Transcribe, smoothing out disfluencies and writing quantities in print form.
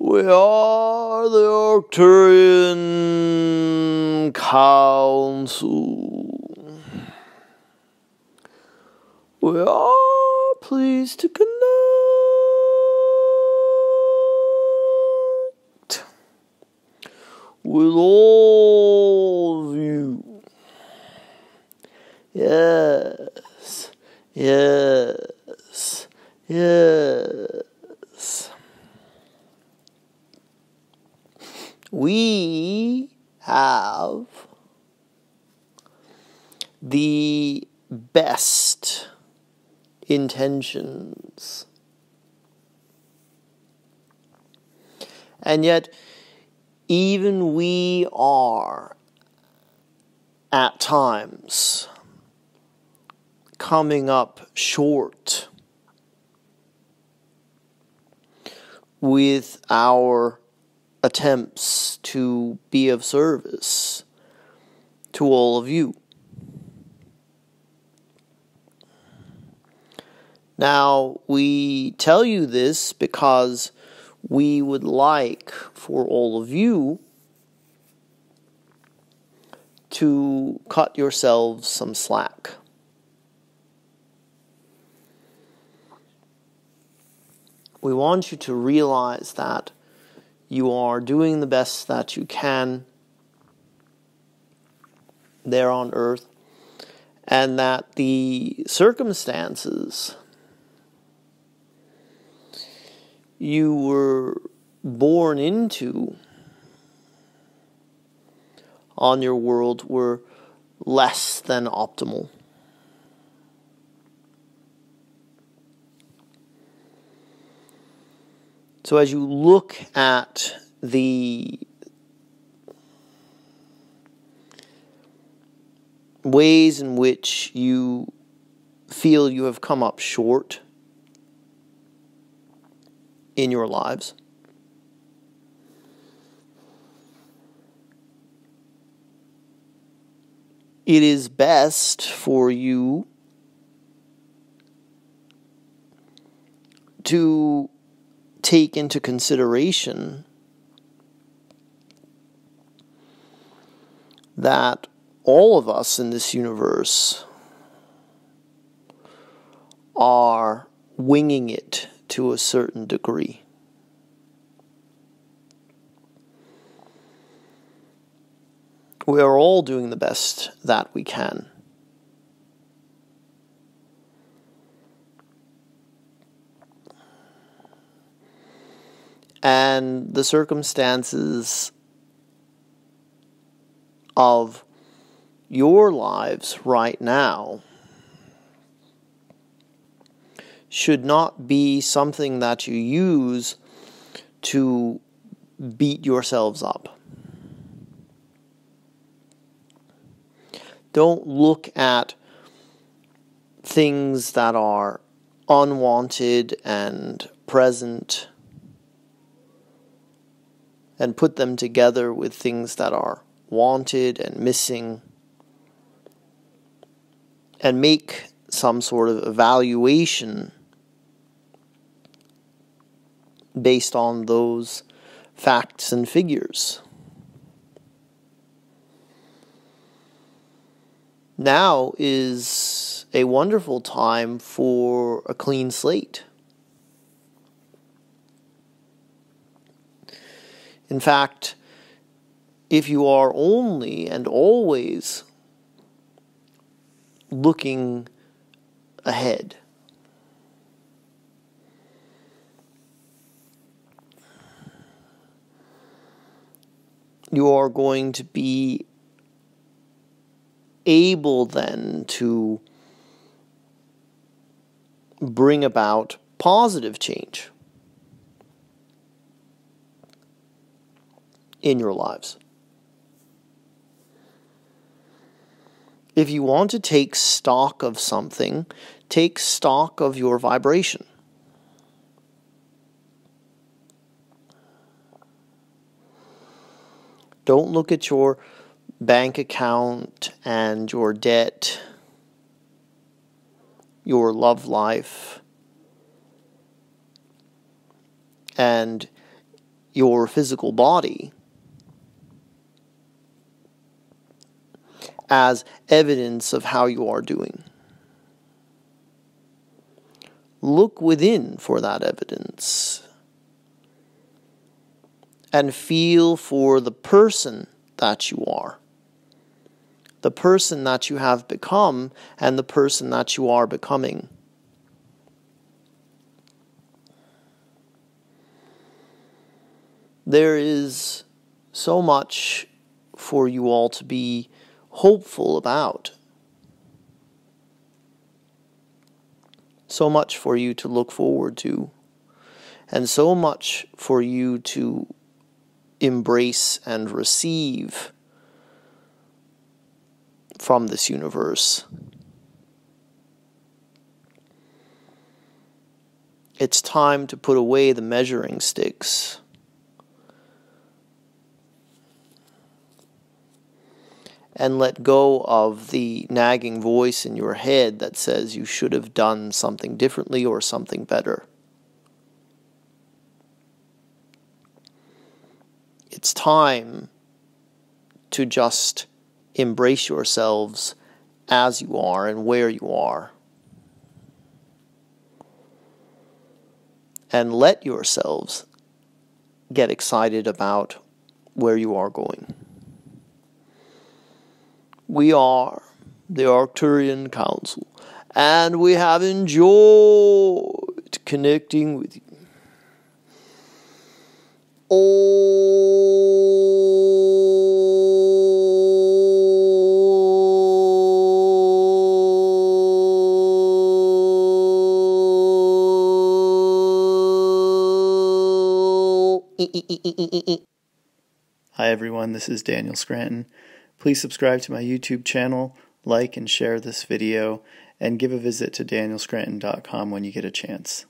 We are the Arcturian Council. We are pleased to connect with all of you. Yes. We have the best intentions, and yet even we are at times coming up short with our attempts to be of service to all of you. Now, we tell you this because we would like for all of you to cut yourselves some slack. We want you to realize that you are doing the best that you can there on earth, and that the circumstances you were born into on your world were less than optimal. So as you look at the ways in which you feel you have come up short in your lives, it is best for you to take into consideration that all of us in this universe are winging it to a certain degree. We are all doing the best that we can. And the circumstances of your lives right now should not be something that you use to beat yourselves up. Don't look at things that are unwanted and present and put them together with things that are wanted and missing and make some sort of evaluation based on those facts and figures. Now is a wonderful time for a clean slate. In fact, if you are only and always looking ahead, you are going to be able then to bring about positive change in your lives. If you want to take stock of something, take stock of your vibration. Don't look at your bank account and your debt, your love life, and your physical body as evidence of how you are doing. Look within for that evidence and feel for the person that you are, the person that you have become, and the person that you are becoming. There is so much for you all to be hopeful about, so much for you to look forward to, and so much for you to embrace and receive from this universe. It's time to put away the measuring sticks and let go of the nagging voice in your head that says you should have done something differently or something better. It's time to just embrace yourselves as you are and where you are. And let yourselves get excited about where you are going. We are the Arcturian Council, and we have enjoyed connecting with you. Hi everyone, this is Daniel Scranton. Please subscribe to my YouTube channel, like and share this video, and give a visit to danielscranton.com when you get a chance.